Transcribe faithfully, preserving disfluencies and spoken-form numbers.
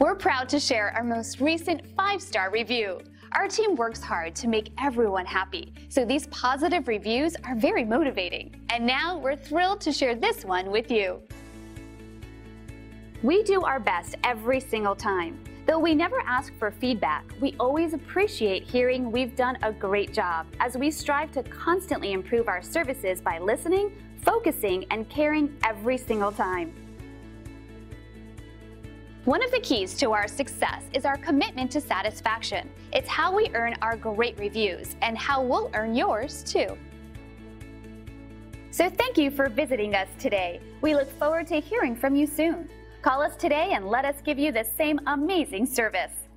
We're proud to share our most recent five-star review. Our team works hard to make everyone happy, so these positive reviews are very motivating. And now we're thrilled to share this one with you. We do our best every single time. Though we never ask for feedback, we always appreciate hearing we've done a great job as we strive to constantly improve our services by listening, focusing, and caring every single time. One of the keys to our success is our commitment to satisfaction. It's how we earn our great reviews and how we'll earn yours too. So thank you for visiting us today. We look forward to hearing from you soon. Call us today and let us give you the same amazing service.